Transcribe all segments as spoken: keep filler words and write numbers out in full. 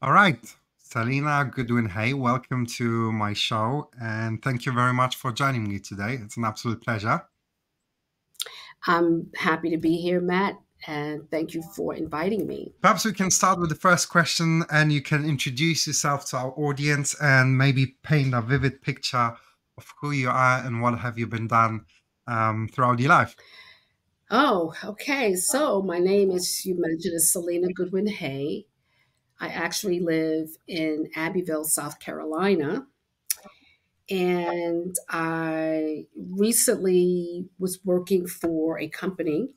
All right, Selena Goodwin-Hay, welcome to my show, and thank you very much for joining me today. It's an absolute pleasure. I'm happy to be here, Matt, and thank you for inviting me. Perhaps we can start with the first question, and you can introduce yourself to our audience and maybe paint a vivid picture of who you are and what have you been done um, throughout your life. Oh, okay. So my name, as you mentioned, is Selena Goodwin-Hay. I actually live in Abbeville, South Carolina, and I recently was working for a company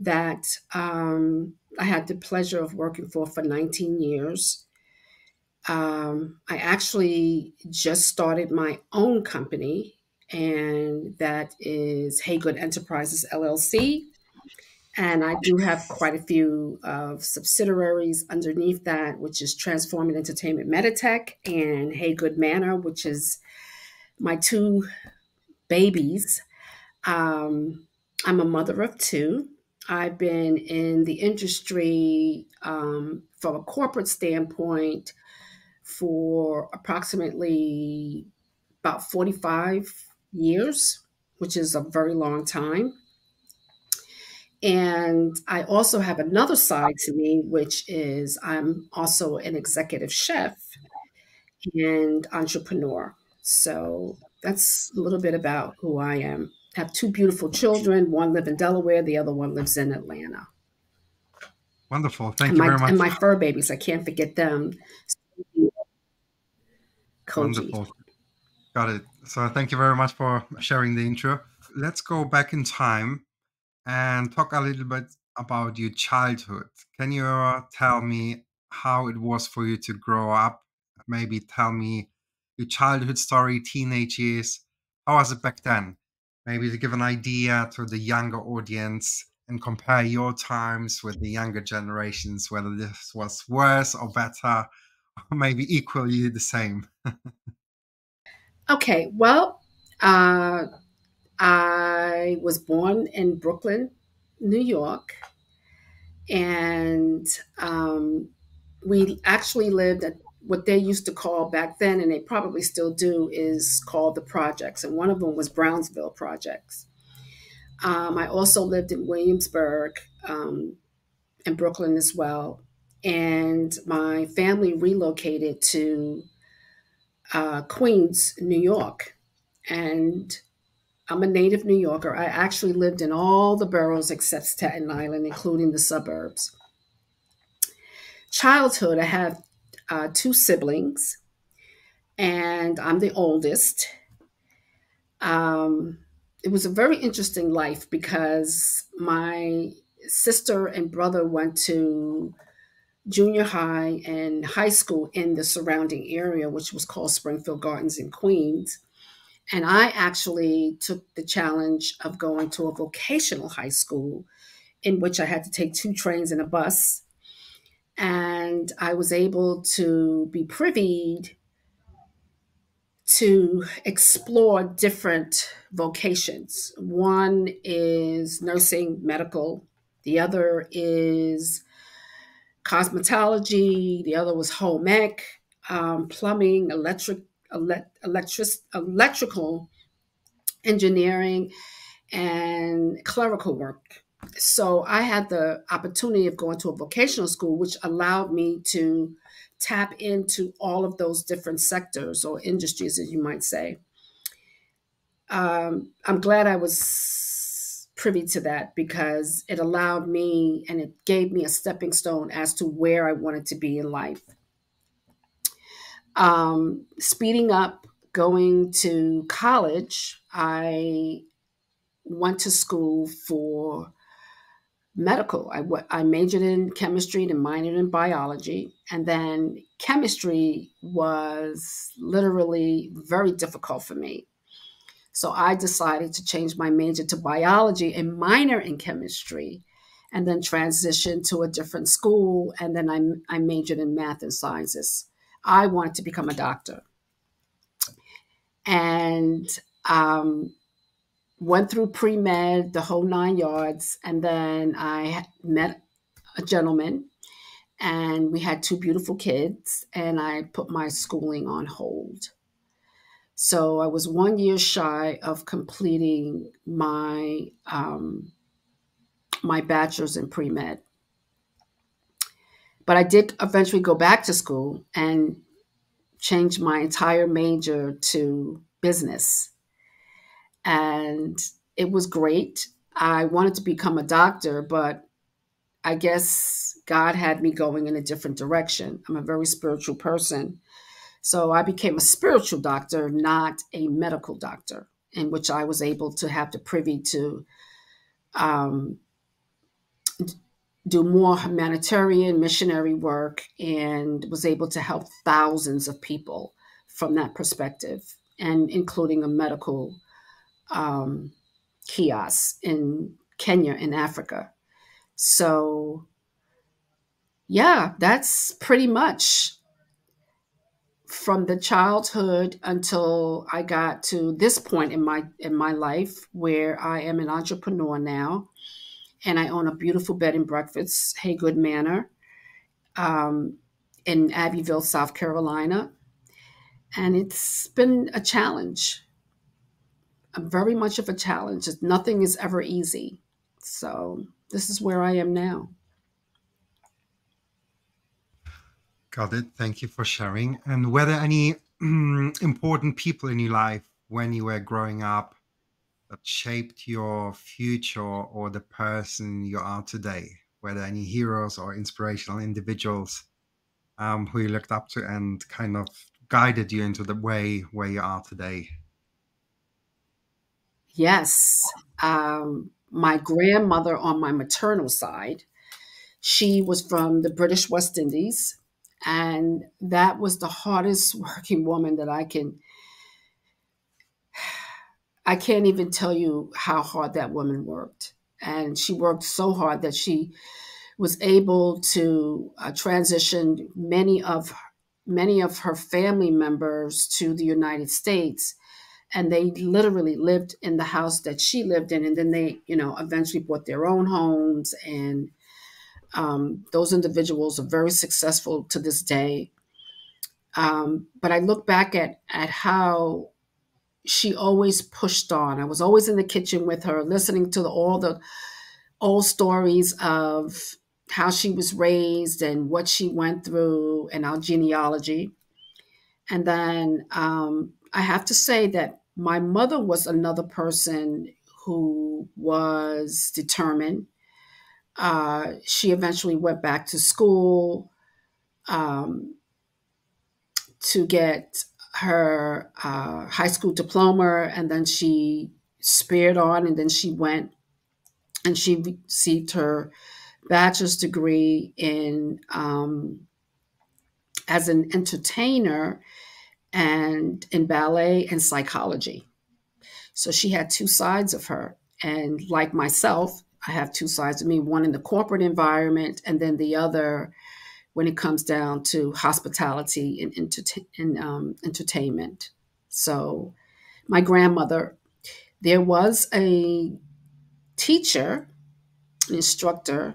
that um, I had the pleasure of working for for nineteen years. Um, I actually just started my own company, and that is Heygood Enterprises L L C. And I do have quite a few of uh, subsidiaries underneath that, which is Transforming Entertainment Meditech and Heygood Manor, which is my two babies. Um, I'm a mother of two. I've been in the industry um, from a corporate standpoint for approximately about forty-five years, which is a very long time. And I also have another side to me, which is I'm also an executive chef and entrepreneur. So that's a little bit about who I am. I have two beautiful children. One lives in Delaware. The other one lives in Atlanta. Wonderful. Thank and you my, very much. And my fur babies. I can't forget them. Koji. Wonderful. Got it. So thank you very much for sharing the intro. Let's go back in time and talk a little bit about your childhood. Can you tell me how it was for you to grow up? Maybe tell me your childhood story, teenage years. How was it back then? Maybe to give an idea to the younger audience and compare your times with the younger generations, whether this was worse or better, or maybe equally the same. Okay, well, uh, I was born in Brooklyn, New York, and um, we actually lived at what they used to call back then, and they probably still do, is called the projects, and one of them was Brownsville projects. Um, I also lived in Williamsburg um, and Brooklyn as well, and my family relocated to uh, Queens, New York, and I'm a native New Yorker. I actually lived in all the boroughs except Staten Island, including the suburbs. Childhood, I have uh, two siblings, and I'm the oldest. Um, it was a very interesting life because my sister and brother went to junior high and high school in the surrounding area, which was called Springfield Gardens in Queens. And I actually took the challenge of going to a vocational high school in which I had to take two trains and a bus. And I was able to be privied to explore different vocations. One is nursing, medical. The other is cosmetology. The other was home ec, um, plumbing, electric, Electric, electrical engineering, and clerical work. So I had the opportunity of going to a vocational school, which allowed me to tap into all of those different sectors or industries, as you might say. Um, I'm glad I was privy to that because it allowed me and it gave me a stepping stone as to where I wanted to be in life. Um, speeding up, going to college, I went to school for medical. I, I majored in chemistry and minored in biology. And then chemistry was literally very difficult for me. So I decided to change my major to biology and minor in chemistry, and then transition to a different school. And then I, I majored in math and sciences. I wanted to become a doctor. And um, went through pre-med, the whole nine yards. And then I met a gentleman and we had two beautiful kids, and I put my schooling on hold. So I was one year shy of completing my, um, my bachelor's in pre-med. But I did eventually go back to school and changed my entire major to business. And it was great. I wanted to become a doctor, but I guess God had me going in a different direction. I'm a very spiritual person. So I became a spiritual doctor, not a medical doctor, in which I was able to have the privy to um, do more humanitarian missionary work, and was able to help thousands of people from that perspective, and including a medical um, kiosk in Kenya, in Africa. So yeah, that's pretty much from the childhood until I got to this point in my, in my life where I am an entrepreneur now. And I own a beautiful bed and breakfast, Heygood Manor, um, in Abbeville, South Carolina. And it's been a challenge, a very much of a challenge. Nothing is ever easy. So this is where I am now. Got it. Thank you for sharing. And were there any important people in your life when you were growing up that shaped your future or the person you are today? Were there any heroes or inspirational individuals um, who you looked up to and kind of guided you into the way where you are today? Yes. Um, my grandmother on my maternal side, she was from the British West Indies, and that was the hardest working woman that I can I can't even tell you how hard that woman worked. And she worked so hard that she was able to uh, transition many of, many of her family members to the United States. And they literally lived in the house that she lived in. And then they, you know, eventually bought their own homes. And um, those individuals are very successful to this day. Um, but I look back at, at how she always pushed on. I was always in the kitchen with her, listening to the, all the old stories of how she was raised and what she went through and our genealogy. And then um, I have to say that my mother was another person who was determined. Uh, she eventually went back to school um, to get her uh, high school diploma, and then she speared on, and then she went and she received her bachelor's degree in um, as an entertainer and in ballet and psychology. So she had two sides of her, and like myself, I have two sides of me, one in the corporate environment and then the other when it comes down to hospitality and, entertain, and um, entertainment. So my grandmother, there was a teacher, an instructor,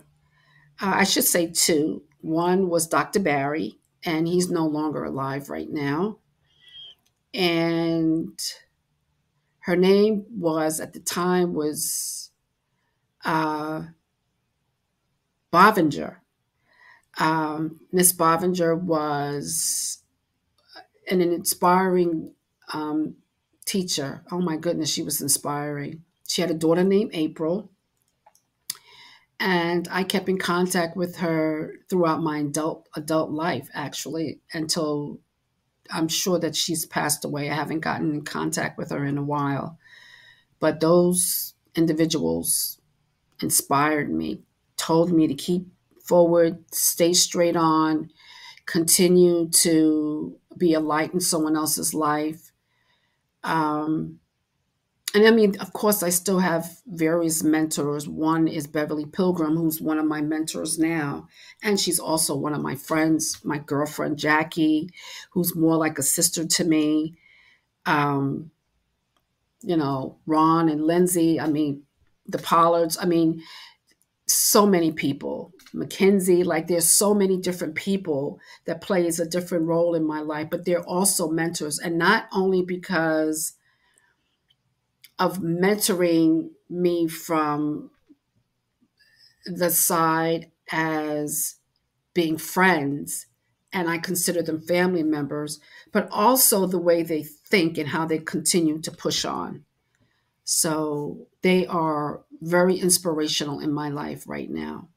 uh, I should say two. One was Doctor Barry, and he's no longer alive right now. And her name was, at the time, was uh, Bovinger. Um, Miss Bovinger was an, an inspiring um, teacher. Oh my goodness, she was inspiring. She had a daughter named April, and I kept in contact with her throughout my adult adult life, actually, until I'm sure that she's passed away. I haven't gotten in contact with her in a while, but those individuals inspired me, told me to keep forward, stay straight on, continue to be a light in someone else's life. Um, and I mean, of course, I still have various mentors. One is Beverly Pilgrim, who's one of my mentors now. And she's also one of my friends, my girlfriend, Jackie, who's more like a sister to me. Um, you know, Ron and Lindsay, I mean, the Pollards, I mean, so many people, Mackenzie, like there's so many different people that plays a different role in my life, but they're also mentors. And not only because of mentoring me from the side as being friends, and I consider them family members, but also the way they think and how they continue to push on. So they are very inspirational in my life right now,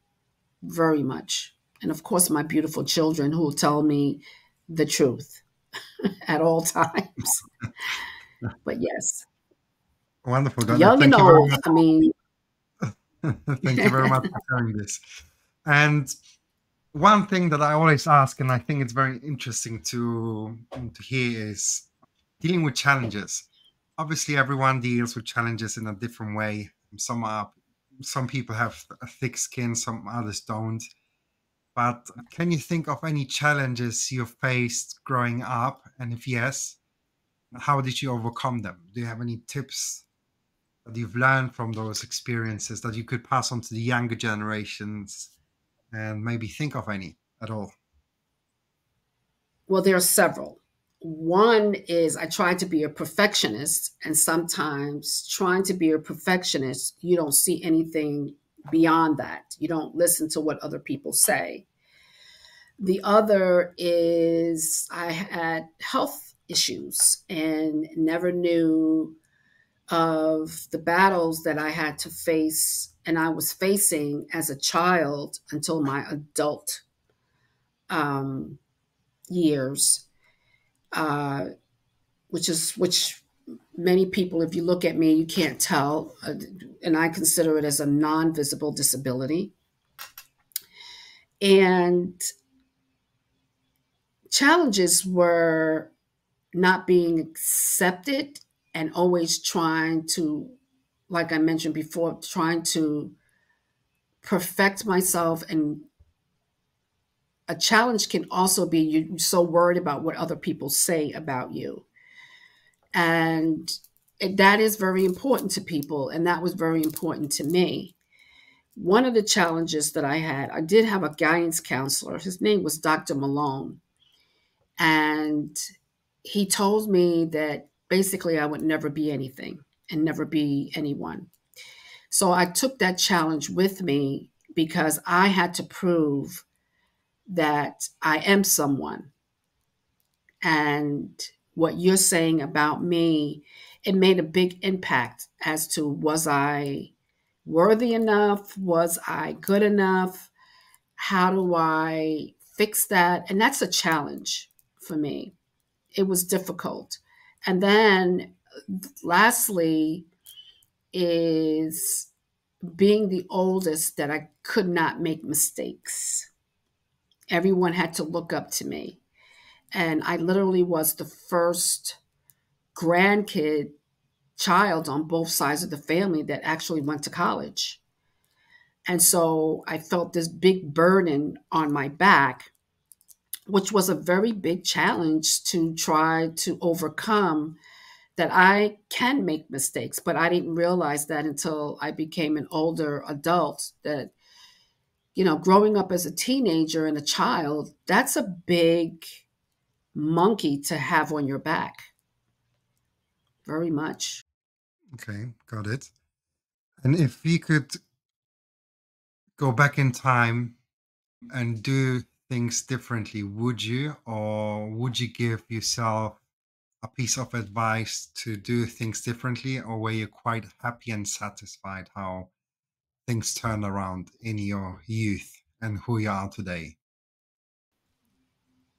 very much. And of course, my beautiful children who tell me the truth at all times. But yes. Wonderful. Donna. Young Thank and you old, I mean. Thank you very much for sharing this. And one thing that I always ask, and I think it's very interesting to, to hear, is dealing with challenges. Obviously, everyone deals with challenges in a different way. Some are, some people have a thick skin, some others don't. But can you think of any challenges you faced growing up? And if yes, how did you overcome them? Do you have any tips that you've learned from those experiences that you could pass on to the younger generations? And maybe think of any at all. Well, there are several. One is I tried to be a perfectionist, and sometimes trying to be a perfectionist, you don't see anything beyond that. You don't listen to what other people say. The other is I had health issues and never knew of the battles that I had to face and I was facing as a child until my adult um, years, uh, which is, which many people, if you look at me, you can't tell. Uh, and I consider it as a non-visible disability. And challenges were not being accepted and always trying to, like I mentioned before, trying to perfect myself. And a challenge can also be you're so worried about what other people say about you. And that is very important to people. And that was very important to me. One of the challenges that I had, I did have a guidance counselor. His name was Doctor Malone. And he told me that basically I would never be anything and never be anyone. So I took that challenge with me because I had to prove that I am someone. And what you're saying about me, it made a big impact as to was I worthy enough? Was I good enough? How do I fix that? And that's a challenge for me. It was difficult. And then lastly is being the oldest, that I could not make mistakes. Everyone had to look up to me. And I literally was the first grandkid child on both sides of the family that actually went to college. And so I felt this big burden on my back, which was a very big challenge to try to overcome, that I can make mistakes, but I didn't realize that until I became an older adult, that, you know, growing up as a teenager and a child, that's a big monkey to have on your back. Very much. Okay, got it. And if you could go back in time and do things differently, would you, or would you give yourself a piece of advice to do things differently, or were you quite happy and satisfied how things turned around in your youth and who you are today?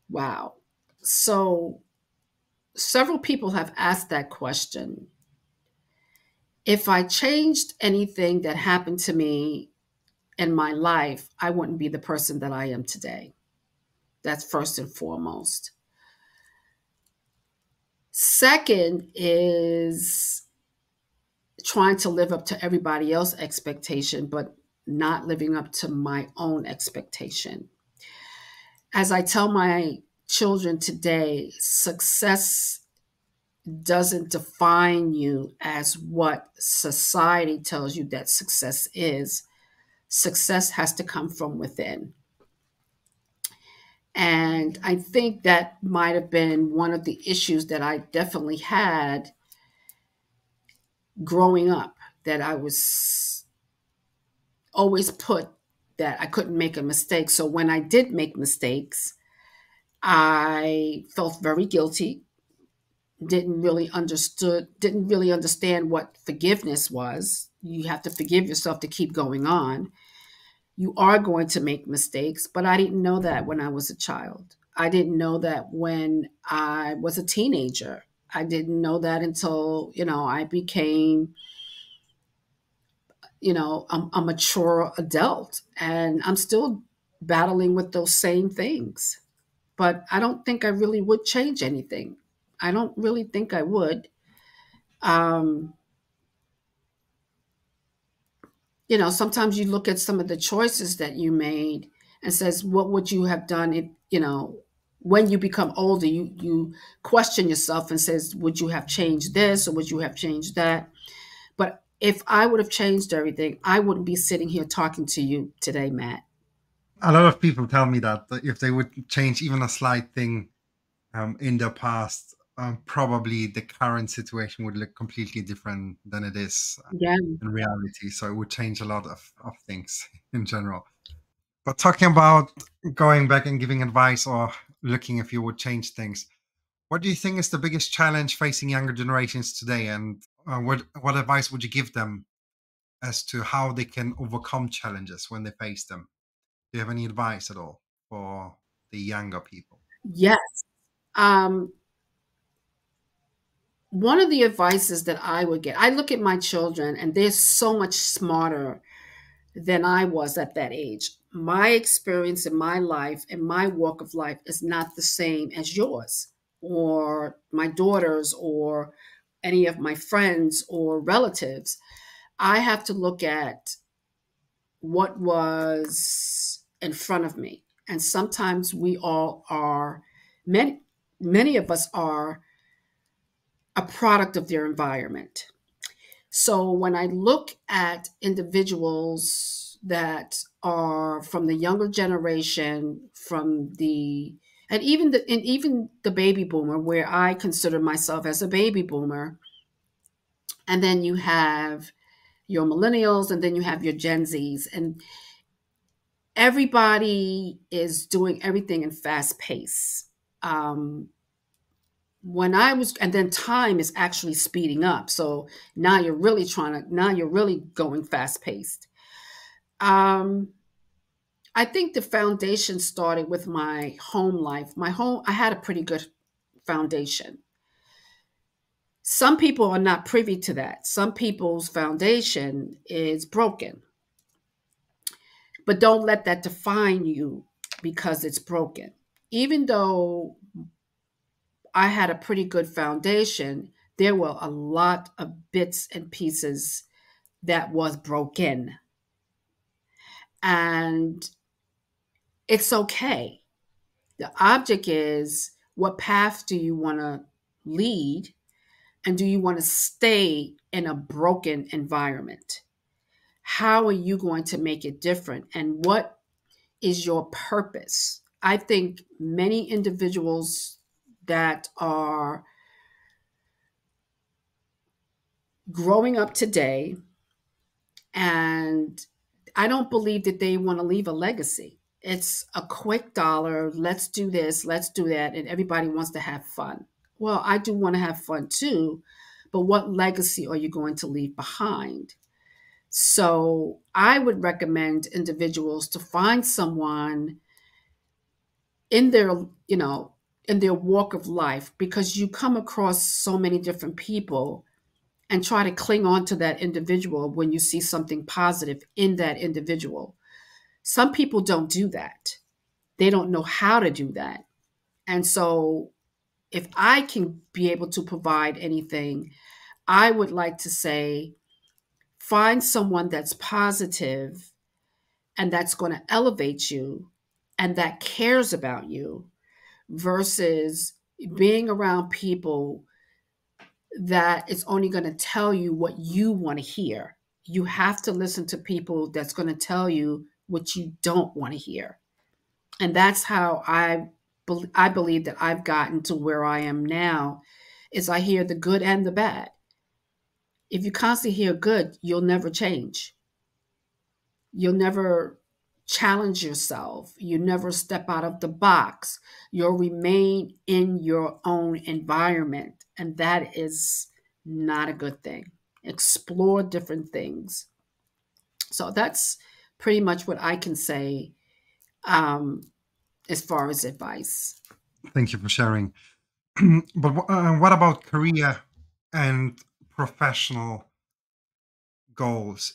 Wow. So several people have asked that question. If I changed anything that happened to me in my life, I wouldn't be the person that I am today. That's first and foremost. Second is trying to live up to everybody else's expectation, but not living up to my own expectation. As I tell my children today, success doesn't define you as what society tells you that success is. Success has to come from within. And I think that might have been one of the issues that I definitely had growing up, that I was always put that I couldn't make a mistake. So when I did make mistakes, I felt very guilty, didn't really understood, didn't really understand what forgiveness was. You have to forgive yourself to keep going on. You are going to make mistakes, but I didn't know that when I was a child. I didn't know that when I was a teenager. I didn't know that until, you know, I became, you know, a, a mature adult, and I'm still battling with those same things. But I don't think I really would change anything. I don't really think I would. Um, you know, sometimes you look at some of the choices that you made and says, what would you have done if, you know, when you become older, you, you question yourself and says, would you have changed this or would you have changed that? But if I would have changed everything, I wouldn't be sitting here talking to you today, Matt. A lot of people tell me that, that if they would change even a slight thing um, in their past, um, probably the current situation would look completely different than it is yeah. in reality. So it would change a lot of, of things in general. But talking about going back and giving advice or looking if you would change things, what do you think is the biggest challenge facing younger generations today? And uh, what, what advice would you give them as to how they can overcome challenges when they face them? Do you have any advice at all for the younger people? Yes. Um, one of the advices that I would get, I look at my children and they're so much smarter than I was at that age. My experience in my life and my walk of life is not the same as yours or my daughter's or any of my friends or relatives. I have to look at what was in front of me. And sometimes we all are, many, many of us are a product of their environment. So when I look at individuals that are from the younger generation, from the, and even the, and even the baby boomer, where I consider myself as a baby boomer, and then you have your millennials, and then you have your Gen Zs, and everybody is doing everything in fast pace. Um, when I was, and then time is actually speeding up. So now you're really trying to, now you're really going fast paced. Um, I think the foundation started with my home life. My home, I had a pretty good foundation. Some people are not privy to that. Some people's foundation is broken. But don't let that define you because it's broken. Even though I had a pretty good foundation, there were a lot of bits and pieces that was broken. And it's okay. The object is, what path do you want to lead? And do you want to stay in a broken environment? How are you going to make it different? And what is your purpose? I think many individuals that are growing up today, and I don't believe that they want to leave a legacy. It's a quick dollar. Let's do this. Let's do that. And everybody wants to have fun. Well, I do want to have fun too, but what legacy are you going to leave behind? So I would recommend individuals to find someone in their, you know, in their walk of life, because you come across so many different people, and try to cling on to that individual when you see something positive in that individual. Some people don't do that. They don't know how to do that. And so if I can be able to provide anything, I would like to say, find someone that's positive and that's going to elevate you and that cares about you, versus being around people that is only going to tell you what you want to hear. You have to listen to people that's going to tell you what you don't want to hear. And that's how I, be- I believe that I've gotten to where I am now, is I hear the good and the bad. If you constantly hear good, you'll never change. You'll never challenge yourself. You never step out of the box. You'll remain in your own environment. And that is not a good thing. Explore different things. So that's pretty much what I can say um, as far as advice. Thank you for sharing. But uh, what about career and professional goals?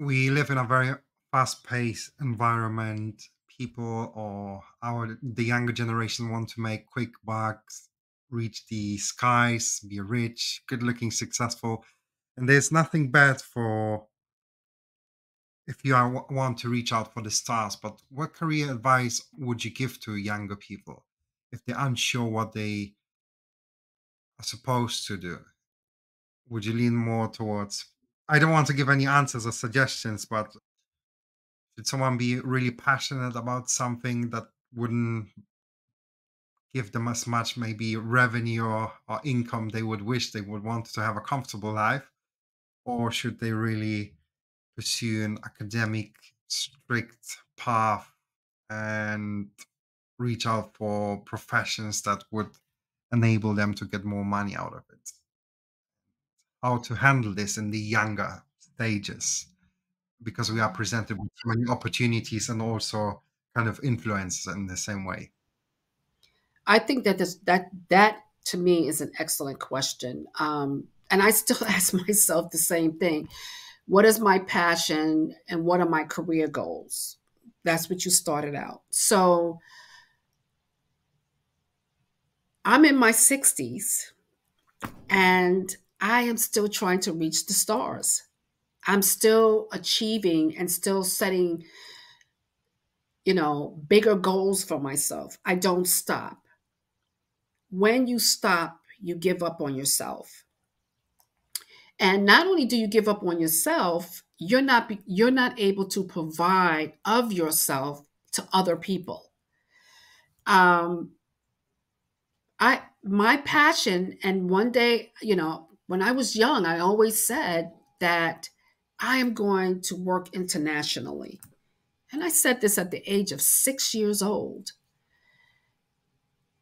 We live in a very fast-paced environment. People or our the younger generation want to make quick bucks, reach the skies, be rich, good-looking, successful. And there's nothing bad for if you are, want to reach out for the stars. But what career advice would you give to younger people if they're unsure what they are supposed to do? Would you lean more towards, I don't want to give any answers or suggestions, but should someone be really passionate about something that wouldn't give them as much maybe revenue or, or income they would wish they would want to have a comfortable life? Or should they really pursue an academic, strict path and reach out for professions that would enable them to get more money out of it? How to handle this in the younger stages, because we are presented with so many opportunities and also kind of influences in the same way. I think that this, that that to me is an excellent question. Um, and I still ask myself the same thing. What is my passion and what are my career goals? That's what you started out. So I'm in my sixties and I am still trying to reach the stars. I'm still achieving and still setting, you know, bigger goals for myself. I don't stop. When you stop, you give up on yourself. And not only do you give up on yourself, you're not you're not able to provide of yourself to other people. Um, I my passion, and one day, you know, when I was young, I always said that I am going to work internationally. And I said this at the age of six years old.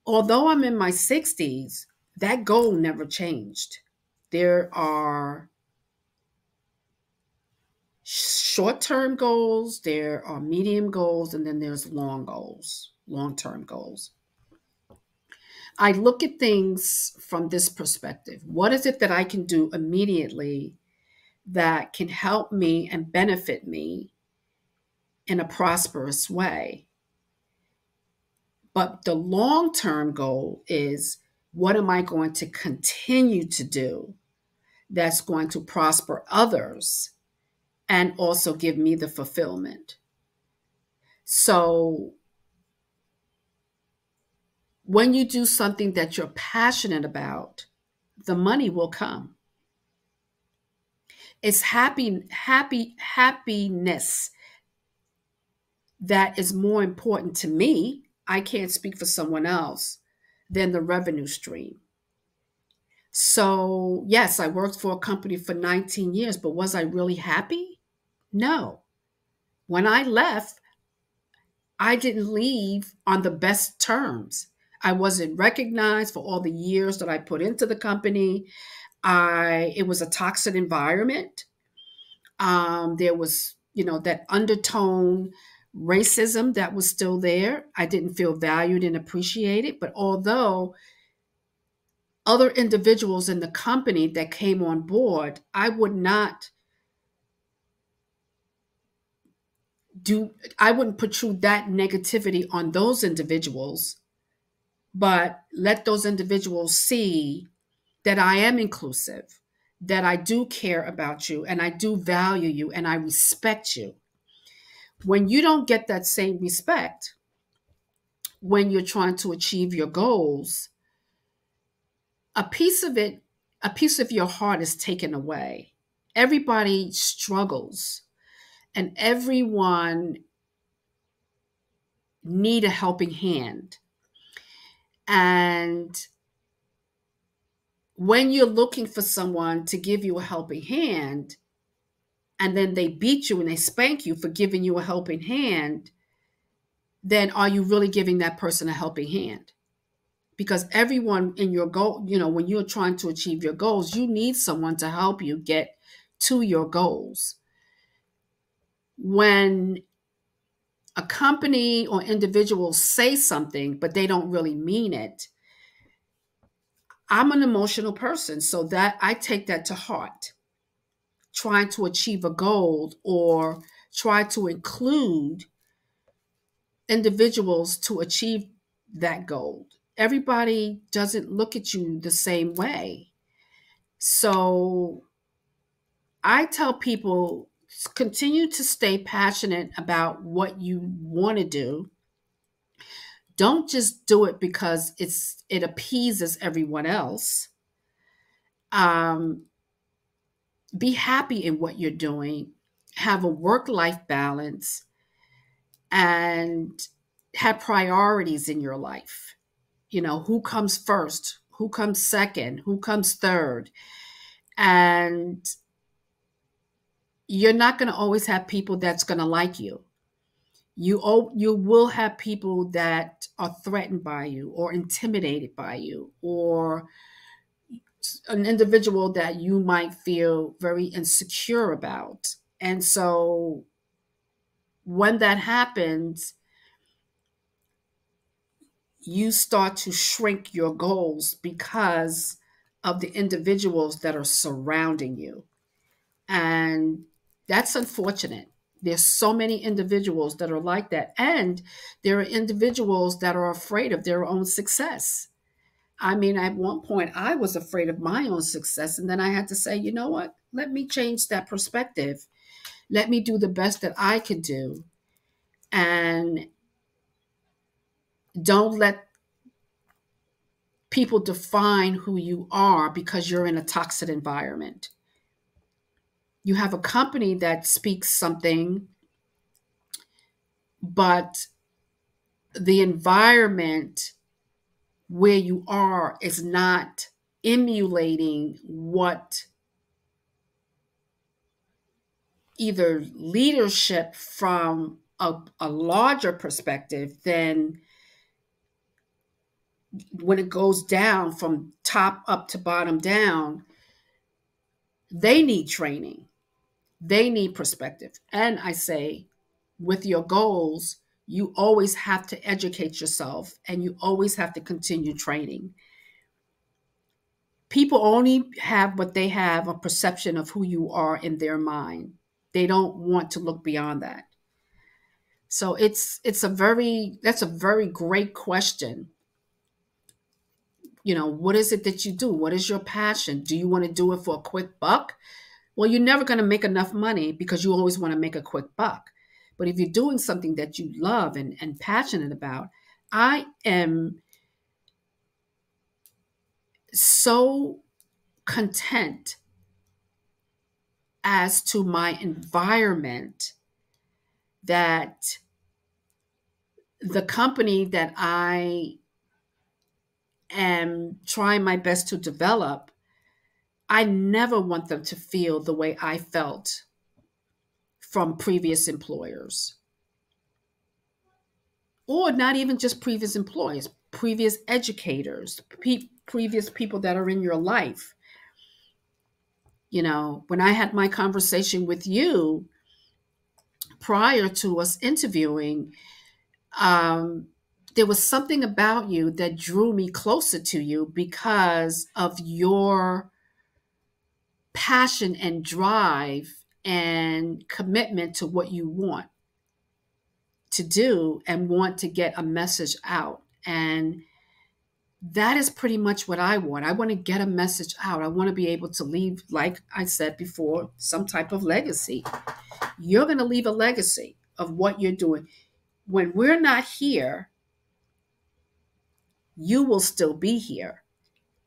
Although I'm in my sixties, that goal never changed. There are short-term goals, there are medium goals, and then there's long goals, long-term goals. I look at things from this perspective. What is it that I can do immediately that can help me and benefit me in a prosperous way? But the long-term goal is, what am I going to continue to do that's going to prosper others and also give me the fulfillment? So when you do something that you're passionate about, the money will come. It's happy, happy, happiness that is more important to me, I can't speak for someone else, than the revenue stream. So yes, I worked for a company for nineteen years, but was I really happy? No. When I left, I didn't leave on the best terms. I wasn't recognized for all the years that I put into the company. I, it was a toxic environment. Um, there was, you know, that undertone racism that was still there. I didn't feel valued and appreciated. But although other individuals in the company that came on board, I would not do, I wouldn't protrude that negativity on those individuals, but let those individuals see that I am inclusive, that I do care about you, and I do value you, and I respect you. When you don't get that same respect, when you're trying to achieve your goals, a piece of it a piece of your heart is taken away. Everybody struggles, and everyone needs a helping hand. And when you're looking for someone to give you a helping hand, and then they beat you and they spank you for giving you a helping hand, then are you really giving that person a helping hand? Because everyone in your goal, you know, when you're trying to achieve your goals, you need someone to help you get to your goals. When a company or individuals say something, but they don't really mean it, I'm an emotional person, so that I take that to heart. Trying to achieve a goal or try to include individuals to achieve that goal. Everybody doesn't look at you the same way. So I tell people, continue to stay passionate about what you want to do. Don't just do it because it's it appeases everyone else. Um, be happy in what you're doing. Have a work-life balance and have priorities in your life. You know, who comes first, who comes second, who comes third. And you're not going to always have people that's going to like you. You, you will have people that are threatened by you or intimidated by you, or an individual that you might feel very insecure about. And so when that happens, you start to shrink your goals because of the individuals that are surrounding you. And that's unfortunate. There's so many individuals that are like that. And there are individuals that are afraid of their own success. I mean, at one point I was afraid of my own success. And then I had to say, you know what? Let me change that perspective. Let me do the best that I can do. And don't let people define who you are because you're in a toxic environment. You have a company that speaks something, but the environment where you are is not emulating what either leadership from a, a larger perspective than when it goes down from top up to bottom down. They need training. They need perspective. And I say, with your goals, you always have to educate yourself and you always have to continue training. People only have what they have, a perception of who you are in their mind. They don't want to look beyond that. So it's it's a very, that's a very great question. You know, what is it that you do? What is your passion? Do you want to do it for a quick buck? Well, you're never going to make enough money because you always want to make a quick buck. But if you're doing something that you love and, and passionate about, I am so content as to my environment that the company that I am trying my best to develop, I never want them to feel the way I felt from previous employers. Or not even just previous employers, previous educators, pe- previous people that are in your life. You know, when I had my conversation with you prior to us interviewing, um, there was something about you that drew me closer to you because of your passion and drive and commitment to what you want to do and want to get a message out. And that is pretty much what I want. I want to get a message out. I want to be able to leave, like I said before, some type of legacy. You're going to leave a legacy of what you're doing. When we're not here, you will still be here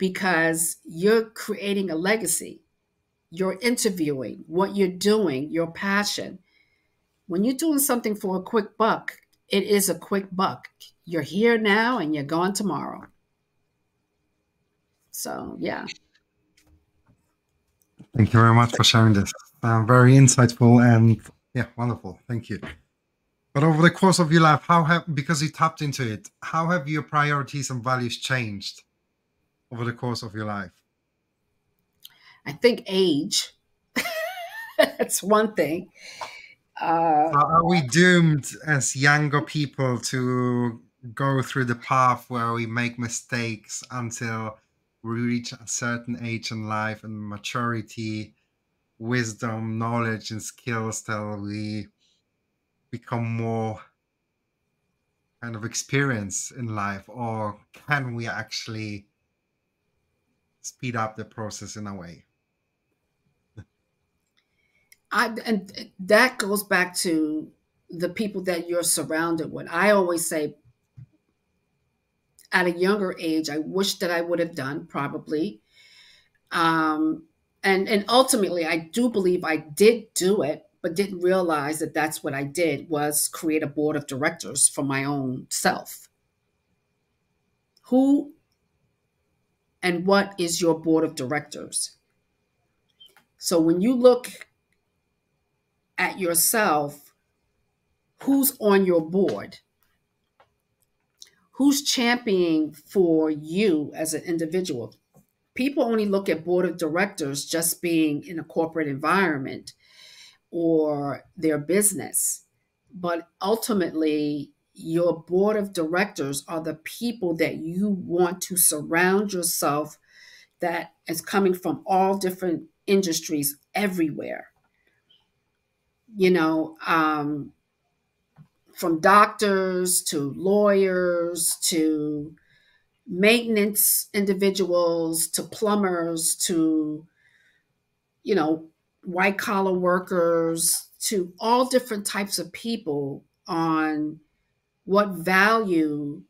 because you're creating a legacy. You're interviewing, what you're doing, your passion. When you're doing something for a quick buck, it is a quick buck. You're here now and you're gone tomorrow. So, yeah. Thank you very much for sharing this. Uh, very insightful and, yeah, wonderful. Thank you. But over the course of your life, how have, because you tapped into it, how have your priorities and values changed over the course of your life? I think age. That's one thing. Uh, Are we doomed as younger people to go through the path where we make mistakes until we reach a certain age in life and maturity, wisdom, knowledge, and skills till we become more kind of experienced in life? Or can we actually speed up the process in a way? I, and that goes back to the people that you're surrounded with. I always say at a younger age, I wish that I would have done probably. Um, and, and ultimately, I do believe I did do it, but didn't realize that that's what I did, was create a board of directors for my own self. Who and what is your board of directors? So when you look at yourself, who's on your board? Who's championing for you as an individual? People only look at board of directors just being in a corporate environment or their business. But ultimately, your board of directors are the people that you want to surround yourself, that is coming from all different industries everywhere. You know, um, from doctors to lawyers to maintenance individuals to plumbers to, you know, white collar workers, to all different types of people on what value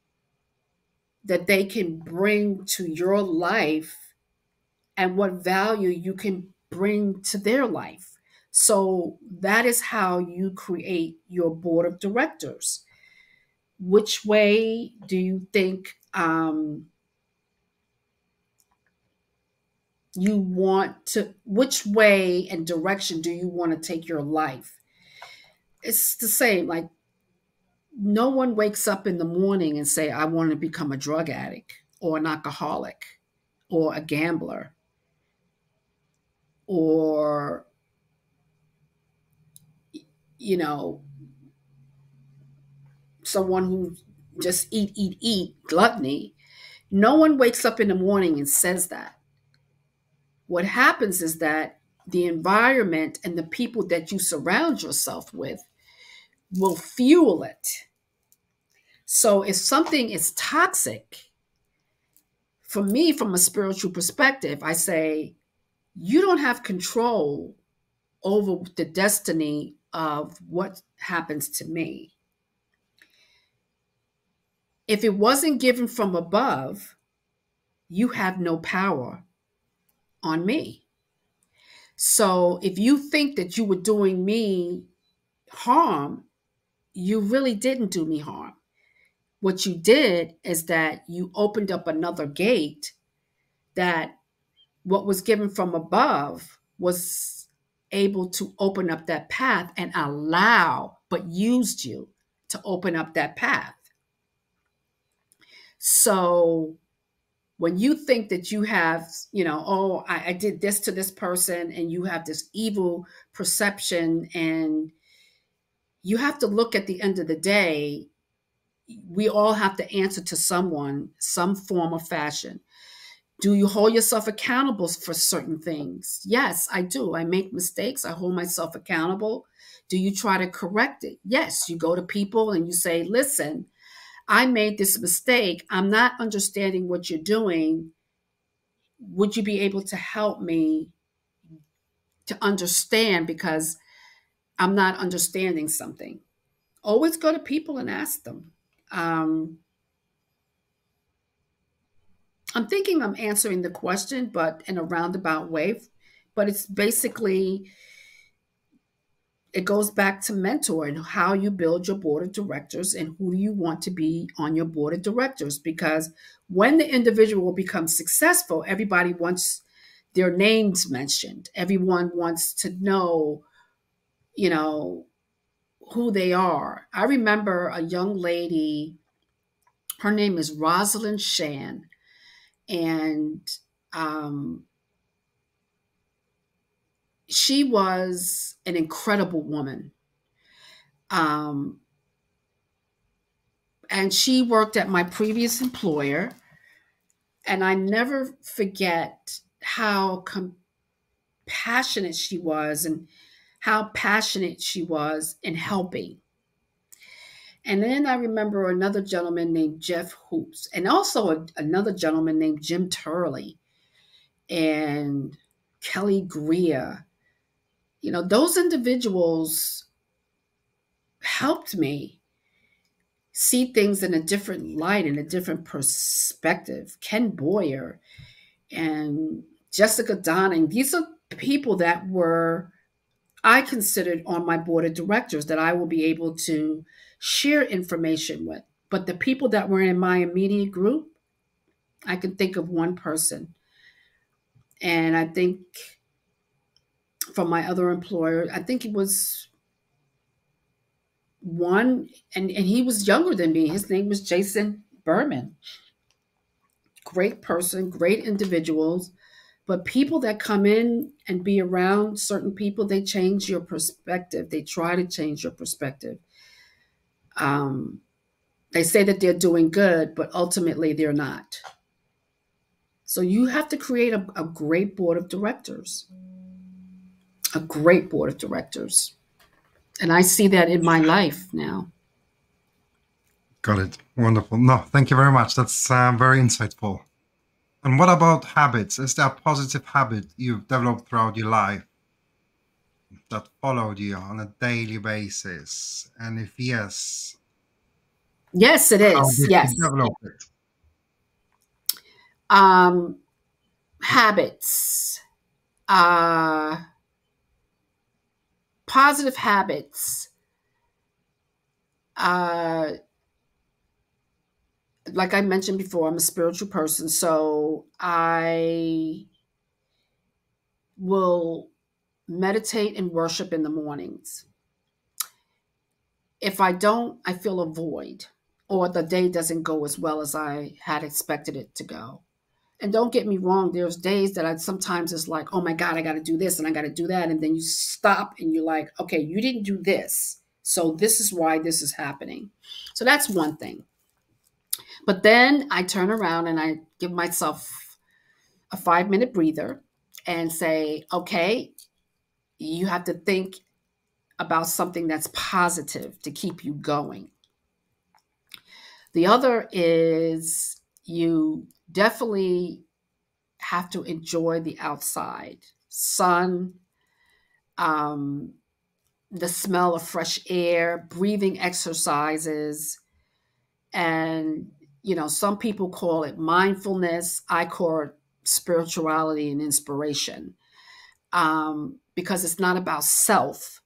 that they can bring to your life and what value you can bring to their life. So that is how you create your board of directors. Which way do you think um, you want to, which way and direction do you want to take your life? It's the same. Like, no one wakes up in the morning and say, I want to become a drug addict or an alcoholic or a gambler or, you know, someone who just eat, eat, eat, gluttony. No one wakes up in the morning and says that. What happens is that the environment and the people that you surround yourself with will fuel it. So if something is toxic, for me, from a spiritual perspective, I say, you don't have control over the destiny of what happens to me. If it wasn't given from above, you have no power on me. So if you think that you were doing me harm, you really didn't do me harm. What you did is that you opened up another gate, that what was given from above was able to open up that path and allow, but used you to open up that path. So when you think that you have, you know, oh, I, I did this to this person, and you have this evil perception, and you have to look at the end of the day, we all have to answer to someone, some form or fashion. Do you hold yourself accountable for certain things? Yes, I do. I make mistakes. I hold myself accountable. Do you try to correct it? Yes, you go to people and you say, listen, I made this mistake. I'm not understanding what you're doing. Would you be able to help me to understand, because I'm not understanding something? Always go to people and ask them. Um, I'm thinking I'm answering the question, but in a roundabout way. But it's basically, it goes back to mentoring, how you build your board of directors and who you want to be on your board of directors. Because when the individual becomes successful, everybody wants their names mentioned. Everyone wants to know, you know, who they are. I remember a young lady, her name is Rosalind Shan. And um, she was an incredible woman. Um, and she worked at my previous employer. And I never forget how compassionate she was and how passionate she was in helping. And then I remember another gentleman named Jeff Hoops, and also a, another gentleman named Jim Turley and Kelly Greer. You know, those individuals helped me see things in a different light, in a different perspective. Ken Boyer and Jessica Donning, these are people that were, I considered on my board of directors that I will be able to share information with. But the people that were in my immediate group, I can think of one person. And I think from my other employer, I think it was one, and, and he was younger than me. His name was Jason Berman. Great person, great individuals. But people that come in and be around certain people, they change your perspective. They try to change your perspective. Um, they say that they're doing good, but ultimately they're not. So you have to create a, a great board of directors, a great board of directors. And I see that in my life now. Got it. Wonderful. No, thank you very much. That's uh, very insightful. And what about habits? Is there a positive habit you've developed throughout your life that followed you on a daily basis? And if yes, yes, it is. Yes. Develop it? Um, habits, uh, positive habits. Uh, Like I mentioned before, I'm a spiritual person, so I will meditate and worship in the mornings. If I don't, I feel a void, or the day doesn't go as well as I had expected it to go. And don't get me wrong, there's days that I sometimes it's like, oh my God, I got to do this and I got to do that. And then you stop and you're like, okay, you didn't do this. So this is why this is happening. So that's one thing. But then I turn around and I give myself a five minute breather and say, okay, you have to think about something that's positive to keep you going. The other is you definitely have to enjoy the outside sun, um, the smell of fresh air, breathing exercises, and you know, some people call it mindfulness. I call it spirituality and inspiration, um, because it's not about self.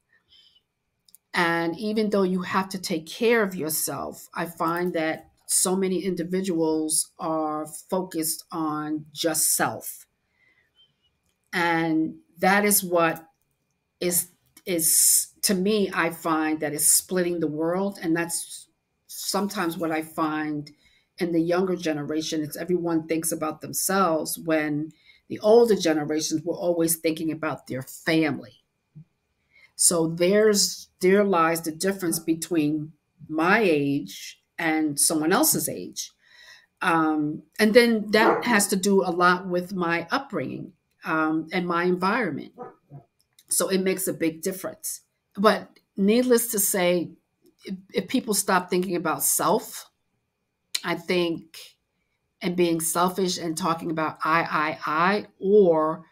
And even though you have to take care of yourself, I find that so many individuals are focused on just self. And that is what is, is to me, I find that is splitting the world. And that's sometimes what I find in the younger generation. It's everyone thinks about themselves, when the older generations were always thinking about their family. So there's, there lies the difference between my age and someone else's age. Um, and then that has to do a lot with my upbringing um, and my environment. So it makes a big difference. But needless to say, if, if people stop thinking about self, I think, and being selfish and talking about I, I, I, or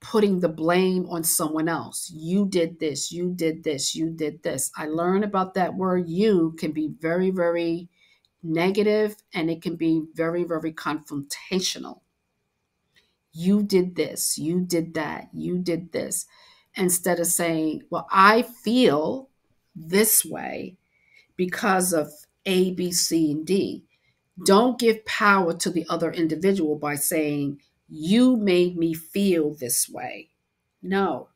putting the blame on someone else. You did this, you did this, you did this. I learned about that word you can be very, very negative, and it can be very, very confrontational. You did this, you did that, you did this. Instead of saying, well, I feel this way because of A, B, C, and D. Don't give power to the other individual by saying, you made me feel this way. No,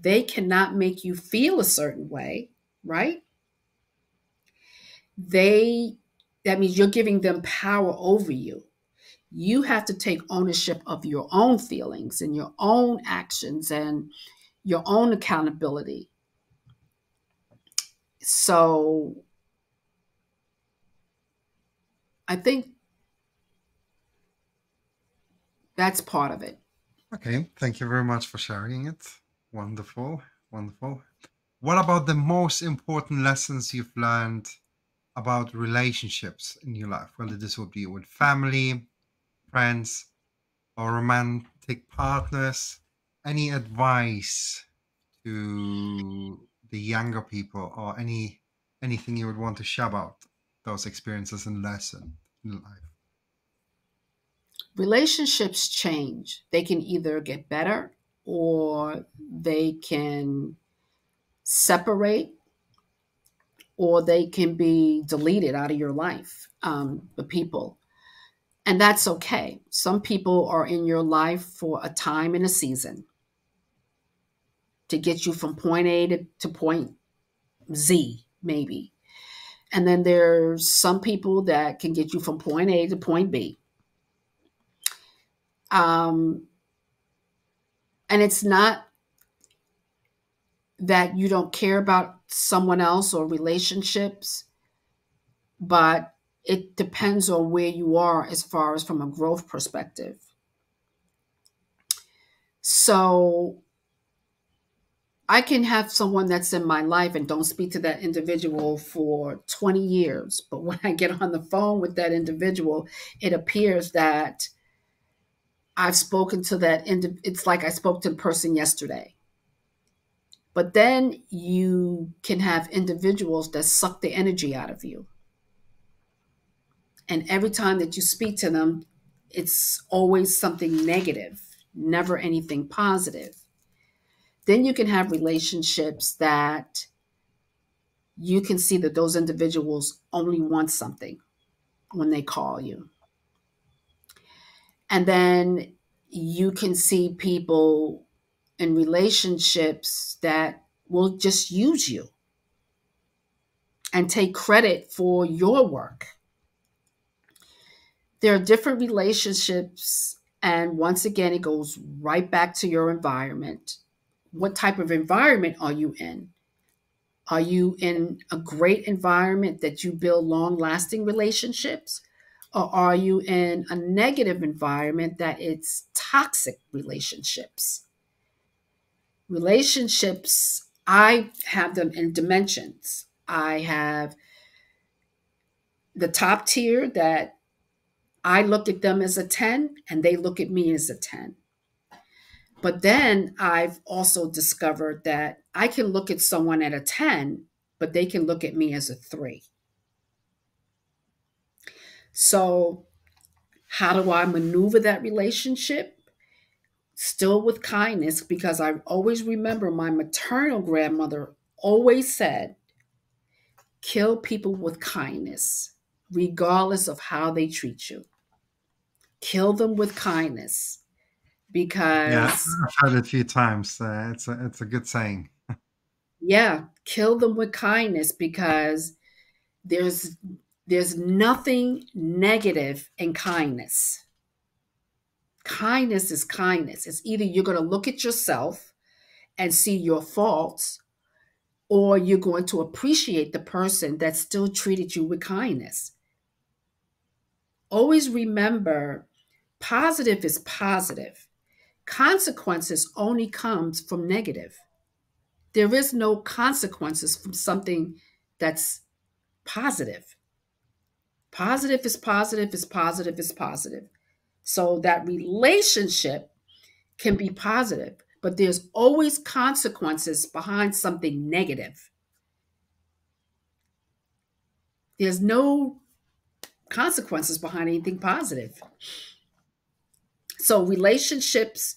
they cannot make you feel a certain way, right? They, that means you're giving them power over you. You have to take ownership of your own feelings and your own actions and your own accountability. So I think that's part of it. Okay. Thank you very much for sharing it. Wonderful. Wonderful. What about the most important lessons you've learned about relationships in your life, whether this will be with family, friends, or romantic partners? Any advice to the younger people, or any anything you would want to share about those experiences and lessons in life? Relationships change. They can either get better or they can separate, or they can be deleted out of your life, um, the people. And that's okay. Some people are in your life for a time and a season to get you from point A to, to point Z, maybe. And then there's some people that can get you from point A to point B. Um, and it's not that you don't care about someone else or relationships, but it depends on where you are as far as from a growth perspective. So I can have someone that's in my life and don't speak to that individual for twenty years. But when I get on the phone with that individual, it appears that I've spoken to that individual. It's like I spoke to the person yesterday. But then you can have individuals that suck the energy out of you. And every time that you speak to them, it's always something negative, never anything positive. Then you can have relationships that you can see that those individuals only want something when they call you. And then you can see people in relationships that will just use you and take credit for your work. There are different relationships, and once again, it goes right back to your environment. What type of environment are you in? Are you in a great environment that you build long-lasting relationships? Or are you in a negative environment that it's toxic relationships? Relationships, I have them in dimensions. I have the top tier that I look at them as a ten and they look at me as a ten. But then I've also discovered that I can look at someone at a ten, but they can look at me as a three. So how do I maneuver that relationship? Still with kindness, because I always remember my maternal grandmother always said, kill people with kindness, regardless of how they treat you. Kill them with kindness. Because yeah, I've heard it a few times. Uh, it's a it's a good saying. Yeah, kill them with kindness, because there's there's nothing negative in kindness. Kindness is kindness. It's either you're going to look at yourself and see your faults, or you're going to appreciate the person that still treated you with kindness. Always remember, positive is positive. Consequences only comes from negative. There is no consequences from something that's positive. Positive is positive is positive is positive. So that relationship can be positive, but there's always consequences behind something negative. There's no consequences behind anything positive. So relationships,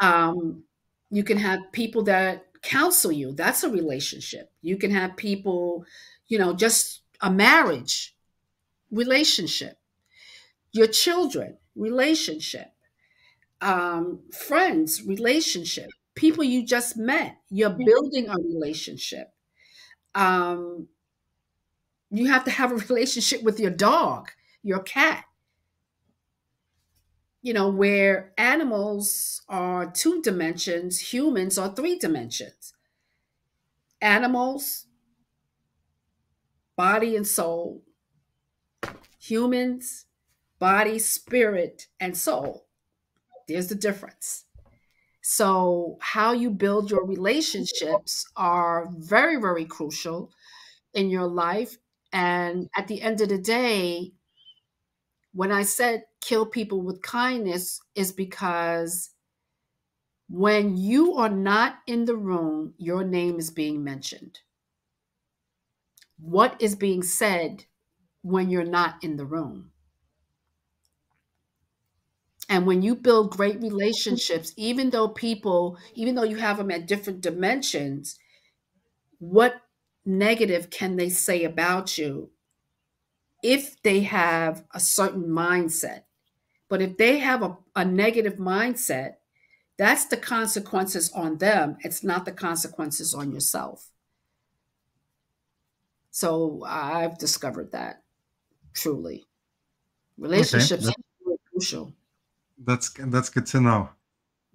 um, you can have people that counsel you. That's a relationship. You can have people, you know, just a marriage relationship, your children relationship, um, friends relationship, people you just met, you're building a relationship. Um, you have to have a relationship with your dog, your cat. You know, where animals are two dimensions, humans are three dimensions. Animals, body and soul. Humans, body, spirit, and soul. There's the difference. So how you build your relationships are very, very crucial in your life. And at the end of the day, when I said kill people with kindness, is because when you are not in the room, your name is being mentioned. What is being said when you're not in the room? And when you build great relationships, even though people, even though you have them at different dimensions, what negative can they say about you? If they have a certain mindset. But if they have a, a negative mindset, that's the consequences on them. It's not the consequences on yourself. So I've discovered that, truly. Relationships okay. That's, are crucial. That's, that's good to know.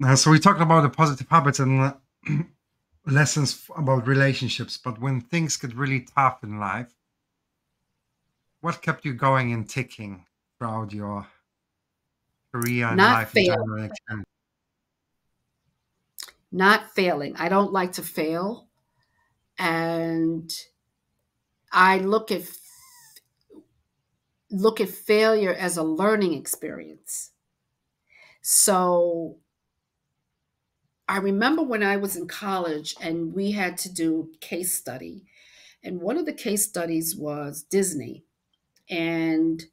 Uh, so we talked about the positive habits and lessons about relationships, but when things get really tough in life, what kept you going and ticking throughout your career and life in general? Not failing. I don't like to fail. And I look at look at failure as a learning experience. So I remember when I was in college and we had to do case study. And one of the case studies was Disney. And,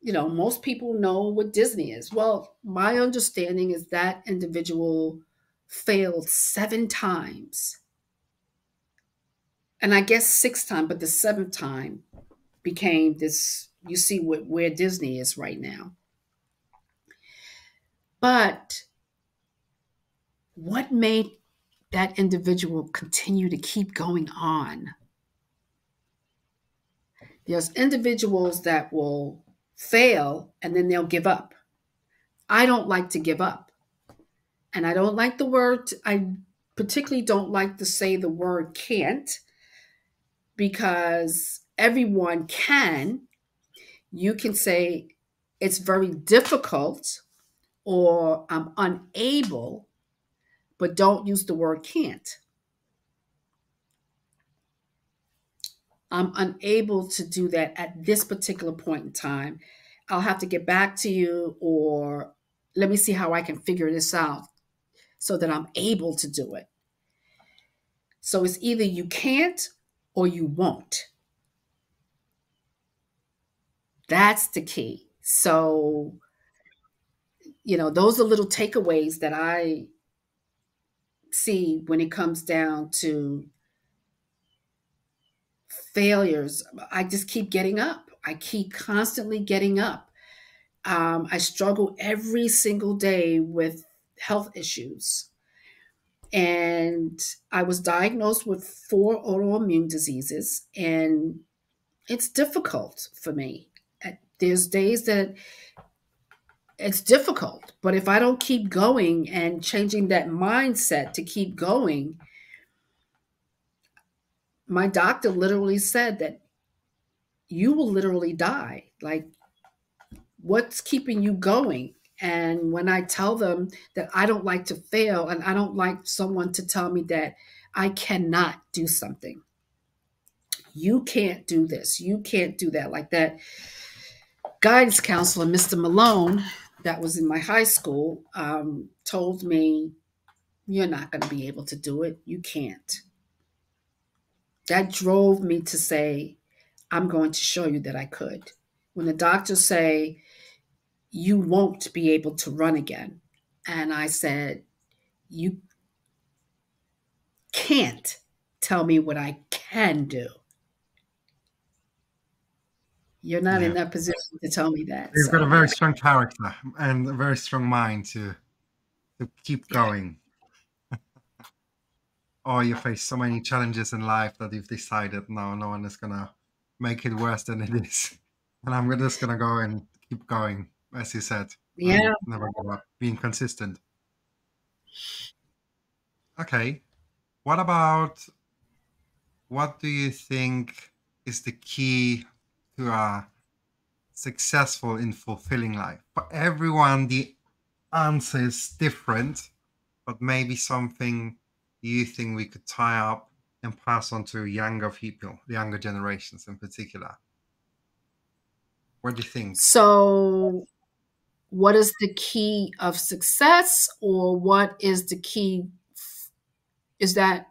you know, most people know what Disney is. Well, my understanding is that individual failed seven times. And I guess six times, but the seventh time became this, you see what, where Disney is right now. But what made that individual continue to keep going on? There's individuals that will fail and then they'll give up. I don't like to give up. And I don't like the word, I particularly don't like to say the word can't, because everyone can. You can say it's very difficult or I'm unable, but don't use the word can't. I'm unable to do that at this particular point in time. I'll have to get back to you, or let me see how I can figure this out so that I'm able to do it. So it's either you can't or you won't. That's the key. So, you know, those are little takeaways that I see when it comes down to failures. I just keep getting up. I keep constantly getting up. Um, I struggle every single day with health issues. And I was diagnosed with four autoimmune diseases, and it's difficult for me. There's days that it's difficult, but if I don't keep going and changing that mindset to keep going, my doctor literally said that you will literally die. Like, what's keeping you going? And when I tell them that I don't like to fail and I don't like someone to tell me that I cannot do something, you can't do this, you can't do that. Like that guidance counselor, Mister Malone, that was in my high school, um, told me, you're not going to be able to do it. You can't. That drove me to say, I'm going to show you that I could. when the doctors say, you won't be able to run again. And I said, you can't tell me what I can do. You're not yeah. in that position to tell me that. You've so. got a very strong character and a very strong mind to, to keep going. Yeah. Or you face so many challenges in life that you've decided, no, no one is going to make it worse than it is. And I'm just going to go and keep going, as you said. Yeah. Never give up, being consistent. Okay. What about, what do you think is the key to a successful and fulfilling life? For everyone, the answer is different, but maybe something you think we could tie up and pass on to younger people, younger generations in particular. What do you think? So what is the key of success, or what is the key? Is that,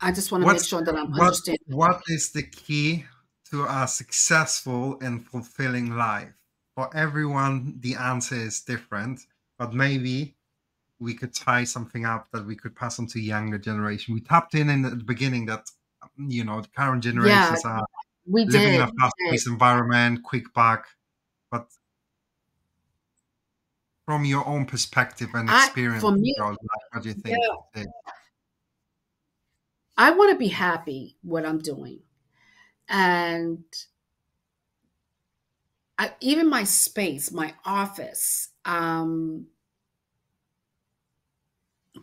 I just want to What's, make sure that I'm what, understanding. What is the key to a successful and fulfilling life? For everyone, the answer is different, but maybe we could tie something up that we could pass on to younger generation. We tapped in in the beginning that, you know, the current generations yeah, are we living did. in a fast-paced environment, quick buck, but from your own perspective and experience, I, me, life, what do you think? Yeah. I want to be happy what I'm doing. And I, even my space, my office, um,